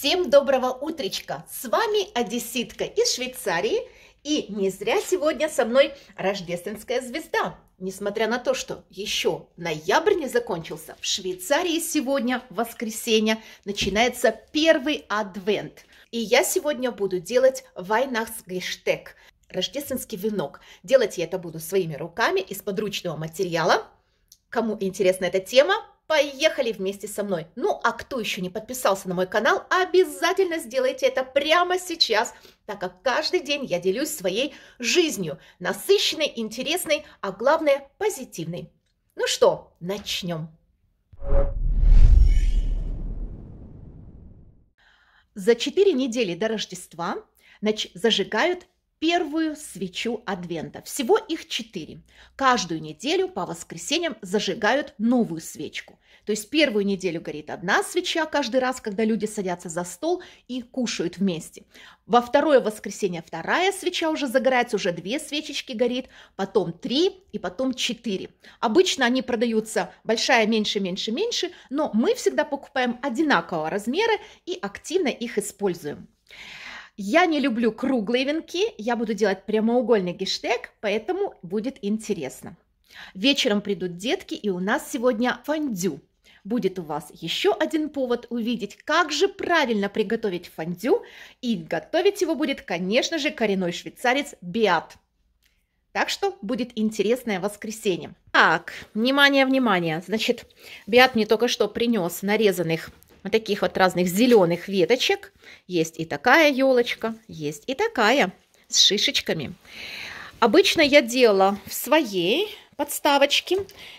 Всем доброго утречка! С вами одесситка из Швейцарии, и не зря сегодня со мной рождественская звезда. Несмотря на то, что еще ноябрь не закончился, в Швейцарии сегодня, в воскресенье, начинается первый адвент. И я сегодня буду делать Weihnachtsgesteck, рождественский венок. Делать я это буду своими руками из подручного материала. Кому интересна эта тема, поехали вместе со мной. Ну, а кто еще не подписался на мой канал, обязательно сделайте это прямо сейчас, так как каждый день я делюсь своей жизнью, насыщенной, интересной, а главное, позитивной. Ну что, начнем. За 4 недели до Рождества зажигают первую свечу Адвента. Всего их 4. Каждую неделю по воскресеньям зажигают новую свечку. То есть первую неделю горит одна свеча каждый раз, когда люди садятся за стол и кушают вместе. Во второе воскресенье вторая свеча уже загорается, уже 2 свечечки горит, потом 3 и потом 4. Обычно они продаются большая, меньше, меньше, меньше, но мы всегда покупаем одинакового размера и активно их используем. Я не люблю круглые венки, я буду делать прямоугольный гештег, поэтому будет интересно. Вечером придут детки, и у нас сегодня фондю. Будет у вас еще один повод увидеть, как же правильно приготовить фондю, и готовить его будет, конечно же, коренной швейцарец Беат. Так что будет интересное воскресенье. Так, внимание, внимание. Значит, Беат мне только что принес нарезанных вот таких вот разных зеленых веточек. Есть и такая елочка, есть и такая с шишечками. Обычно я делала в своей подставочке.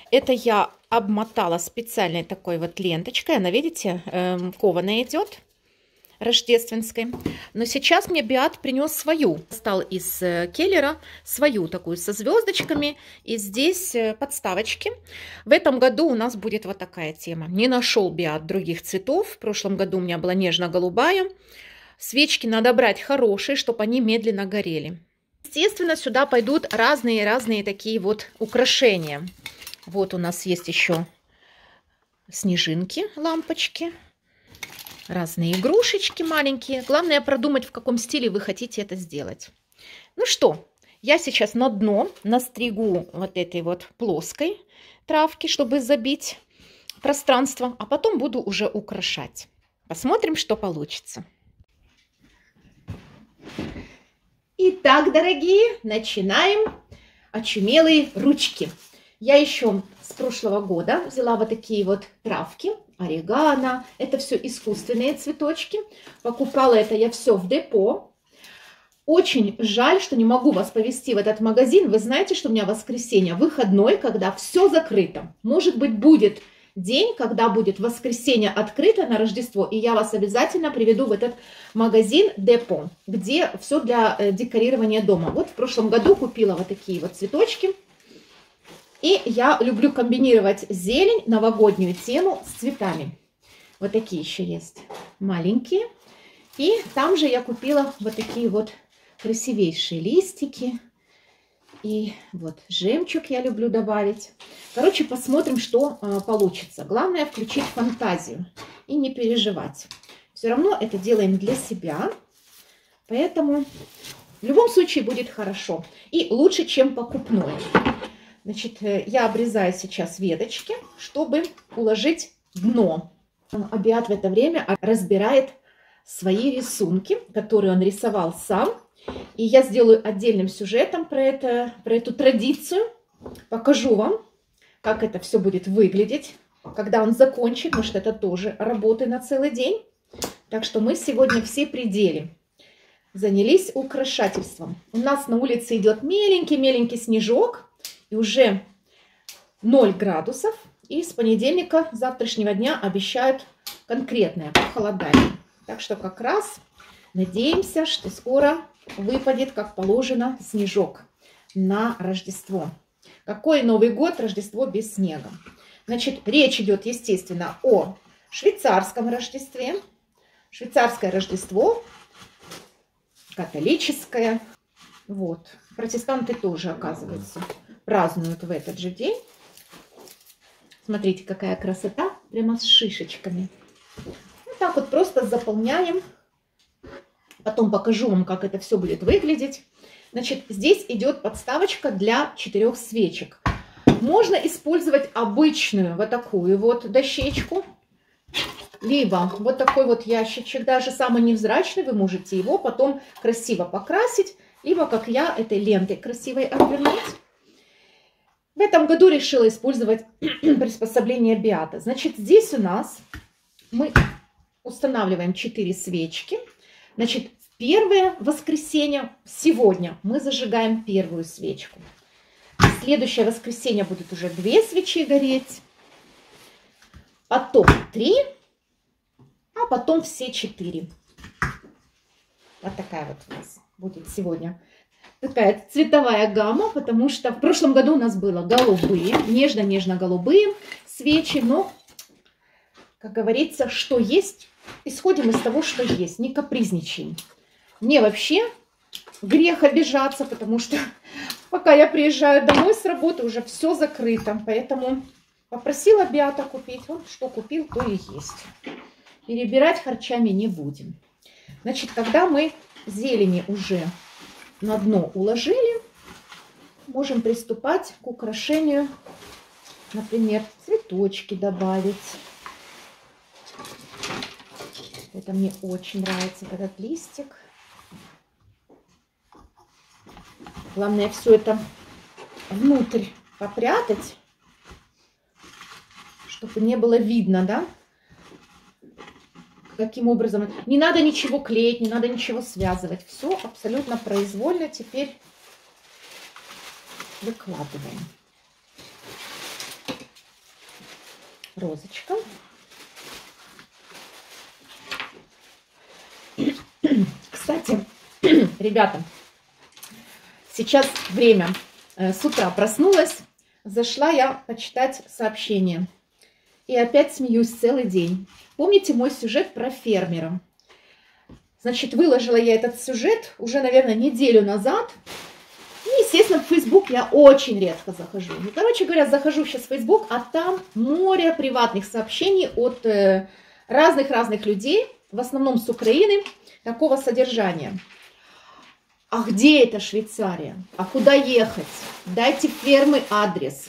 Это я обмотала специальной такой вот ленточкой. Она, видите, кованая идет, рождественской. Но сейчас мне Беат принес свою. Достал из келлера свою такую со звездочками. И здесь подставочки. В этом году у нас будет вот такая тема. Не нашел Беат других цветов. В прошлом году у меня была нежно-голубая. Свечки надо брать хорошие, чтобы они медленно горели. Естественно, сюда пойдут разные-разные такие вот украшения. Вот у нас есть еще снежинки, лампочки. Разные игрушечки маленькие. Главное продумать, в каком стиле вы хотите это сделать. Ну что, я сейчас на дно настригу вот этой вот плоской травки, чтобы забить пространство, а потом буду уже украшать. Посмотрим, что получится. Итак, дорогие, начинаем очумелые ручки. Я еще с прошлого года взяла вот такие вот травки. Орегано. Это все искусственные цветочки. Покупала это я все в депо. Очень жаль, что не могу вас повезти в этот магазин. Вы знаете, что у меня воскресенье выходной, когда все закрыто. Может быть, будет день, когда будет воскресенье открыто на Рождество, и я вас обязательно приведу в этот магазин депо, где все для декорирования дома. Вот в прошлом году купила вот такие вот цветочки. И я люблю комбинировать зелень, новогоднюю тему с цветами. Вот такие еще есть маленькие. И там же я купила вот такие вот красивейшие листики. И вот жемчуг я люблю добавить. Короче, посмотрим, что получится. Главное включить фантазию и не переживать. Все равно это делаем для себя. Поэтому в любом случае будет хорошо. И лучше, чем покупное. Значит, я обрезаю сейчас веточки, чтобы уложить дно. Абиат в это время разбирает свои рисунки, которые он рисовал сам. И я сделаю отдельным сюжетом про эту традицию. Покажу вам, как это все будет выглядеть, когда он закончит, потому что это тоже работы на целый день. Так что мы сегодня все пределы. Занялись украшательством. У нас на улице идет меленький-меленький снежок. И уже 0 градусов, и с понедельника, завтрашнего дня, обещают конкретное похолодание. Так что как раз надеемся, что скоро выпадет, как положено, снежок на Рождество. Какой Новый год, Рождество без снега? Значит, речь идет, естественно, о швейцарском Рождестве. Швейцарское Рождество, католическое. Вот, протестанты тоже, оказывается, празднуют в этот же день. Смотрите, какая красота, прямо с шишечками. Вот так вот просто заполняем. Потом покажу вам, как это все будет выглядеть. Значит, здесь идет подставочка для 4 свечек. Можно использовать обычную вот такую вот дощечку, либо вот такой вот ящичек, даже самый невзрачный, вы можете его потом красиво покрасить, либо, как я, этой лентой красивой обвернуть. В этом году решила использовать приспособление Беата. Значит, здесь у нас мы устанавливаем 4 свечки. Значит, в первое воскресенье сегодня мы зажигаем первую свечку. В следующее воскресенье будут уже 2 свечи гореть, потом 3, а потом все 4. Вот такая вот у нас будет сегодня такая цветовая гамма, потому что в прошлом году у нас было голубые, нежно-нежно-голубые свечи, но, как говорится, что есть, исходим из того, что есть, не капризничаем. Мне вообще грех обижаться, потому что пока я приезжаю домой с работы, уже все закрыто, поэтому попросила Беата купить, он что купил, то и есть. Перебирать харчами не будем. Значит, когда мы зелени уже на дно уложили, можем приступать к украшению, например, цветочки добавить. Это мне очень нравится, этот листик. Главное все это внутрь попрятать, чтобы не было видно, да? Каким образом. Не надо ничего клеить, не надо ничего связывать. Все абсолютно произвольно теперь выкладываем. Розочка. Кстати, ребята, сейчас время. С утра проснулась, зашла я почитать сообщения. И опять смеюсь целый день. Помните мой сюжет про фермера? Значит, выложила я этот сюжет уже, наверное, неделю назад. И, естественно, в Facebook я очень редко захожу. Ну, короче говоря, захожу сейчас в Facebook, а там море приватных сообщений от разных-разных людей, в основном с Украины, такого содержания. А где это Швейцария? А куда ехать? Дайте фермы адрес.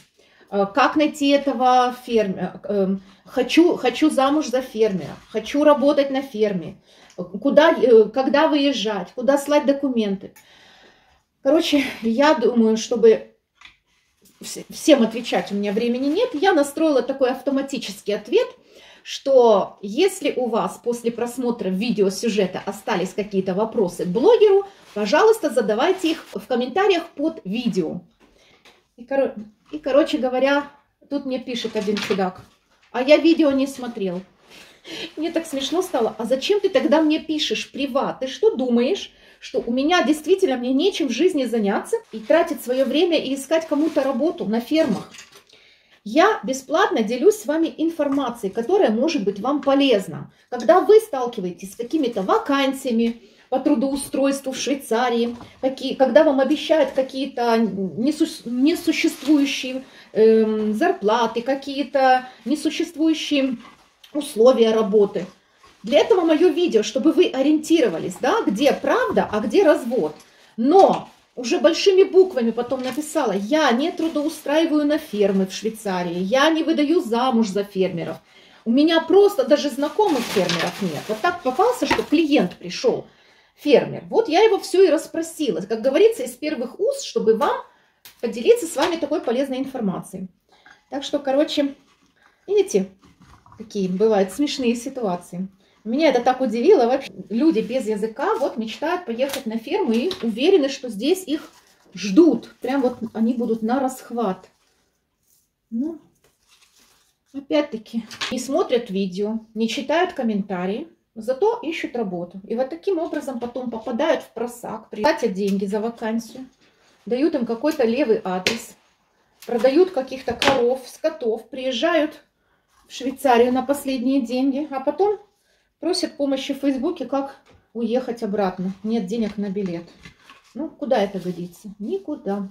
Как найти этого фермера? Хочу замуж за фермера. Хочу работать на ферме. Когда выезжать? Куда слать документы? Короче, я думаю, чтобы всем отвечать у меня времени нет, я настроила такой автоматический ответ, что если у вас после просмотра видеосюжета остались какие-то вопросы к блогеру, пожалуйста, задавайте их в комментариях под видео. И, короче говоря, тут мне пишет один чудак, а я видео не смотрел. Мне так смешно стало. А зачем ты тогда мне пишешь приват? Ты что думаешь, что у меня действительно мне нечем в жизни заняться и тратить свое время и искать кому-то работу на фермах? Я бесплатно делюсь с вами информацией, которая может быть вам полезна. Когда вы сталкиваетесь с какими-то вакансиями по трудоустройству в Швейцарии, когда вам обещают какие-то несуществующие зарплаты, какие-то несуществующие условия работы. Для этого мое видео, чтобы вы ориентировались, да, где правда, а где развод. Но уже большими буквами потом написала: я не трудоустраиваю на фермы в Швейцарии, я не выдаю замуж за фермеров. У меня просто даже знакомых фермеров нет. Вот так попался, что клиент пришел. Фермер. Вот я его все и расспросила, как говорится, из первых уст, чтобы вам поделиться с вами такой полезной информацией. Так что, короче, видите, какие бывают смешные ситуации. Меня это так удивило. Вообще, люди без языка вот мечтают поехать на ферму и уверены, что здесь их ждут. Прям вот они будут на расхват. Ну, опять-таки, не смотрят видео, не читают комментарии. Зато ищут работу. И вот таким образом потом попадают в просак, платят деньги за вакансию, дают им какой-то левый адрес, продают каких-то коров, скотов, приезжают в Швейцарию на последние деньги, а потом просят помощи в Фейсбуке, как уехать обратно. Нет денег на билет. Ну, куда это годится? Никуда.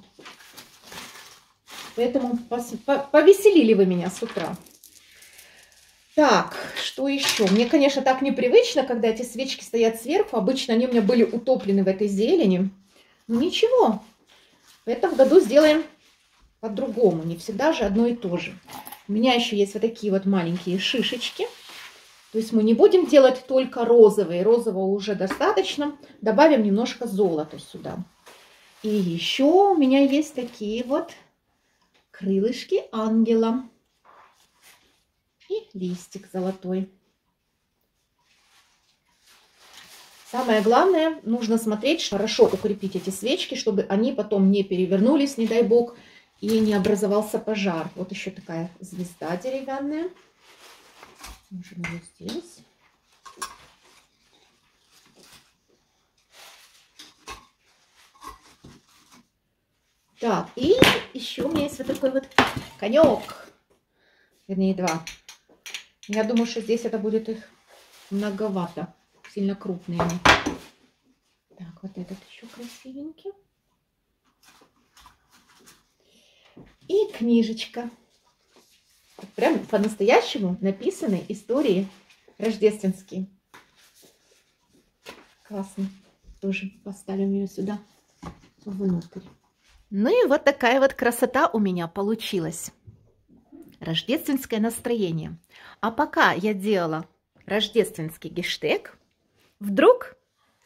Поэтому повеселили вы меня с утра. Так, что еще? Мне, конечно, так непривычно, когда эти свечки стоят сверху. Обычно они у меня были утоплены в этой зелени. Но ничего, в этом году сделаем по-другому. Не всегда же одно и то же. У меня еще есть вот такие вот маленькие шишечки. То есть мы не будем делать только розовые. Розового уже достаточно. Добавим немножко золота сюда. И еще у меня есть такие вот крылышки ангела. И листик золотой. Самое главное, нужно смотреть, хорошо укрепить эти свечки, чтобы они потом не перевернулись, не дай бог, и не образовался пожар. Вот еще такая звезда деревянная. Можем ее здесь. Так, и еще у меня есть вот такой вот конек. Вернее, два. Я думаю, что здесь это будет их многовато. Сильно крупные. Так, вот этот еще красивенький. И книжечка. Прям по-настоящему написаны истории рождественские. Классно. Тоже поставим ее сюда внутрь. Ну и вот такая вот красота у меня получилась. Рождественское настроение. А пока я делала рождественский гештег, вдруг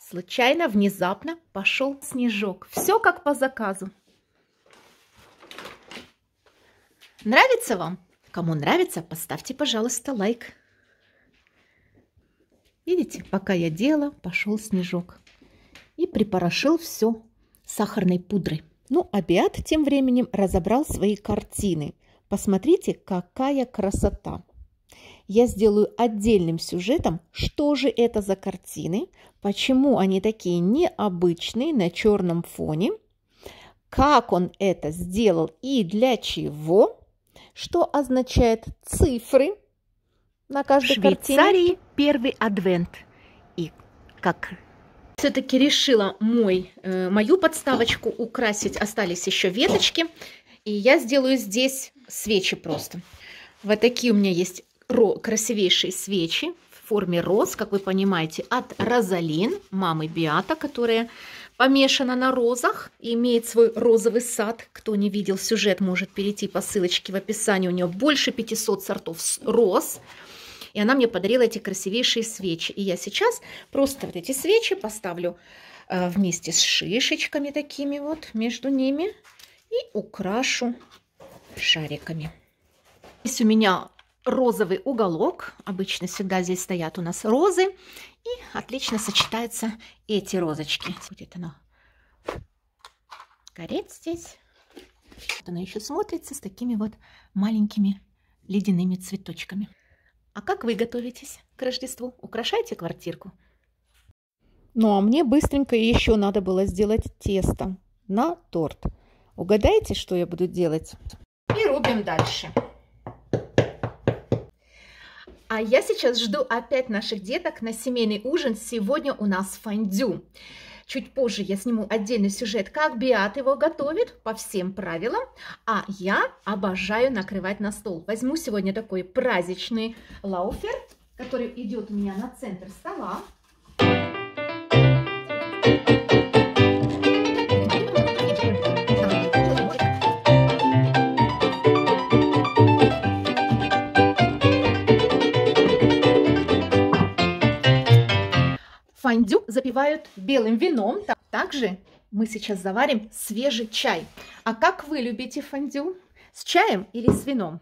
случайно, внезапно пошел снежок. Все как по заказу. Нравится вам? Кому нравится, поставьте, пожалуйста, лайк. Видите, пока я делала, пошел снежок. И припорошил все сахарной пудрой. Ну, а Беат тем временем разобрал свои картины. Посмотрите, какая красота! Я сделаю отдельным сюжетом, что же это за картины, почему они такие необычные на черном фоне, как он это сделал и для чего, что означает цифры на каждой картине. В Швейцарии первый адвент. И как... Все-таки решила мою подставочку украсить. Остались еще веточки. И я сделаю здесь свечи просто. Вот такие у меня есть красивейшие свечи в форме роз, как вы понимаете, от Розалин, мамы Беата, которая помешана на розах и имеет свой розовый сад. Кто не видел сюжет, может перейти по ссылочке в описании. У нее больше 500 сортов роз. И она мне подарила эти красивейшие свечи. И я сейчас просто вот эти свечи поставлю вместе с шишечками такими вот между ними. И украшу шариками. Здесь у меня розовый уголок. Обычно всегда здесь стоят у нас розы. И отлично сочетаются эти розочки. Будет она гореть здесь. Вот она еще смотрится с такими вот маленькими ледяными цветочками. А как вы готовитесь к Рождеству? Украшайте квартирку. Ну а мне быстренько еще надо было сделать тесто на торт. Угадайте, что я буду делать? И рубим дальше. А я сейчас жду опять наших деток на семейный ужин. Сегодня у нас фондю. Чуть позже я сниму отдельный сюжет, как Беат его готовит по всем правилам. А я обожаю накрывать на стол. Возьму сегодня такой праздничный лауфер, который идет у меня на центр стола. Фондю запивают белым вином. Также мы сейчас заварим свежий чай. А как вы любите фондю? С чаем или с вином?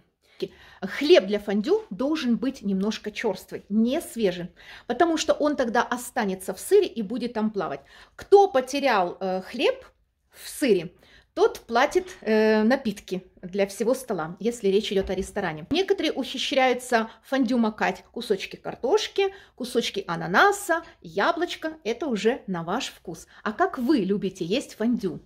Хлеб для фондю должен быть немножко черствый, не свежим, потому что он тогда останется в сыре и будет там плавать. Кто потерял хлеб в сыре, тот платит напитки для всего стола, если речь идет о ресторане. Некоторые ухищряются фондю макать кусочки картошки, кусочки ананаса, яблочко. Это уже на ваш вкус. А как вы любите есть фондю?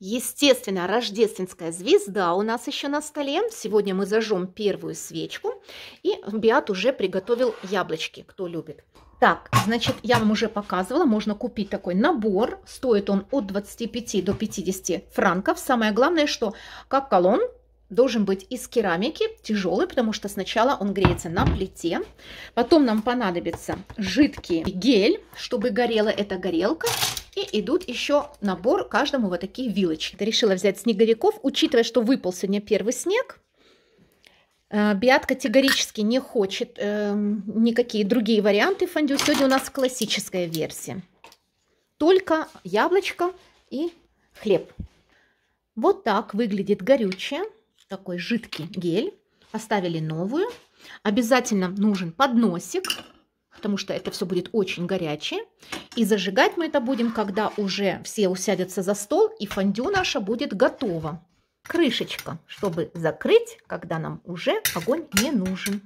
Естественно, рождественская звезда у нас еще на столе. Сегодня мы зажжем первую свечку. И Беат уже приготовил яблочки, кто любит. Так, значит, я вам уже показывала, можно купить такой набор. Стоит он от 25 до 50 франков. Самое главное, что коколон должен быть из керамики, тяжелый, потому что сначала он греется на плите. Потом нам понадобится жидкий гель, чтобы горела эта горелка. И идут еще набор каждому вот такие вилочки. Я решила взять снеговиков, учитывая, что выпал сегодня первый снег. Беат категорически не хочет никакие другие варианты фондю. Сегодня у нас классическая версия. Только яблочко и хлеб. Вот так выглядит горючее. Такой жидкий гель. Поставили новую. Обязательно нужен подносик, потому что это все будет очень горячее. И зажигать мы это будем, когда уже все усядятся за стол, и фондю наше будет готово. Крышечка, чтобы закрыть, когда нам уже огонь не нужен.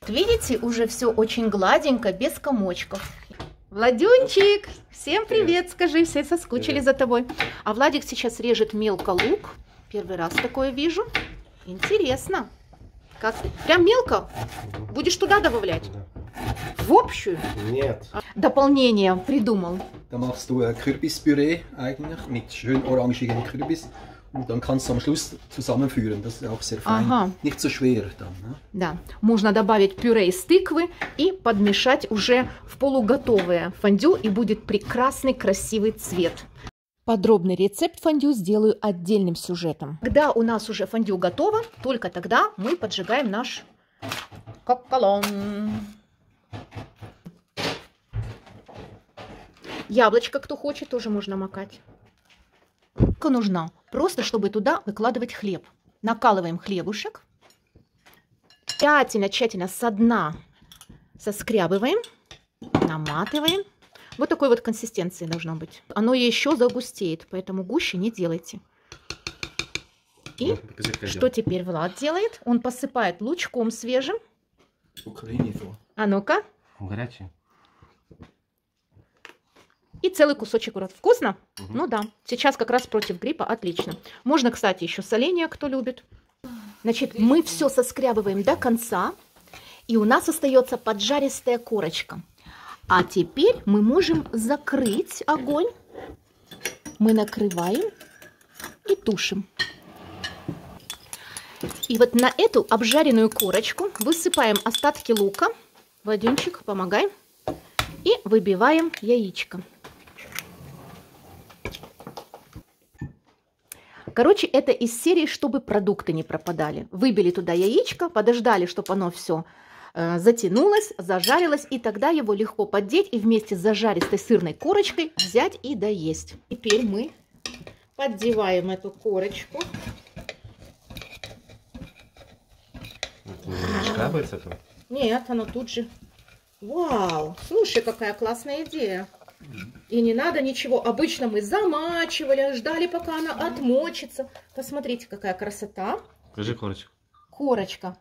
Вот видите, уже все очень гладенько, без комочков. Владюнчик, всем привет, скажи, все соскучились за тобой. А Владик сейчас режет мелко лук. Первый раз такое вижу. Интересно. Как? Прям мелко? Будешь туда добавлять? В общую? Нет. Дополнение придумал. Там machst du Kürbispüree eigentlich mit schön orangigen Kürbis. Und dann kannst du am Schluss zusammenführen. Das ist auch sehr fein. Ага. Nicht so schwer dann. Ne? Да. Можно добавить пюре из тыквы и подмешать уже в полуготовое фондю, и будет прекрасный красивый цвет. Подробный рецепт фондю сделаю отдельным сюжетом. Когда у нас уже фондю готово, только тогда мы поджигаем наш коколон. Яблочко, кто хочет, тоже можно макать. Сколько нужно? Просто, чтобы туда выкладывать хлеб. Накалываем хлебушек. Тщательно со дна соскрябываем, наматываем. Вот такой вот консистенции должно быть. Оно еще загустеет, поэтому гуще не делайте. И что теперь Влад делает? Он посыпает лучком свежим. А ну-ка. Горячий. И целый кусочек. Вкусно? Угу. Ну да. Сейчас как раз против гриппа. Отлично. Можно, кстати, еще соленья, кто любит. Значит, мы все соскрябываем до конца. И у нас остается поджаристая корочка. А теперь мы можем закрыть огонь. Мы накрываем и тушим. И вот на эту обжаренную корочку высыпаем остатки лука. Владюнчик, помогай. И выбиваем яичко. Короче, это из серии, чтобы продукты не пропадали. Выбили туда яичко, подождали, чтобы оно все затянулось, зажарилось, и тогда его легко поддеть и вместе с зажаристой сырной корочкой взять и доесть. Теперь мы поддеваем эту корочку. Нет, она тут же. Вау! Слушай, какая классная идея. И не надо ничего. Обычно мы замачивали, ждали, пока она отмочится. Посмотрите, какая красота. Скажи корочку. Корочка.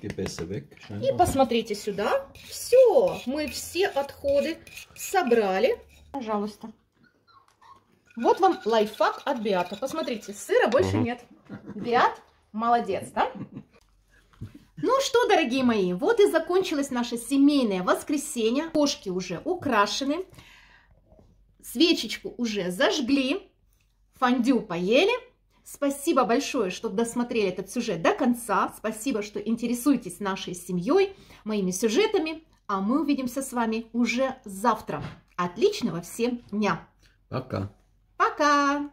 И посмотрите сюда. Все, мы все отходы собрали. Пожалуйста. Вот вам лайфхак от Беата. Посмотрите, сыра больше нет. Беат, молодец, да? Ну что, дорогие мои, вот и закончилось наше семейное воскресенье. Кошки уже украшены. Свечечку уже зажгли. Фондю поели. Спасибо большое, что досмотрели этот сюжет до конца. Спасибо, что интересуетесь нашей семьей, моими сюжетами. А мы увидимся с вами уже завтра. Отличного всем дня. Пока. Пока.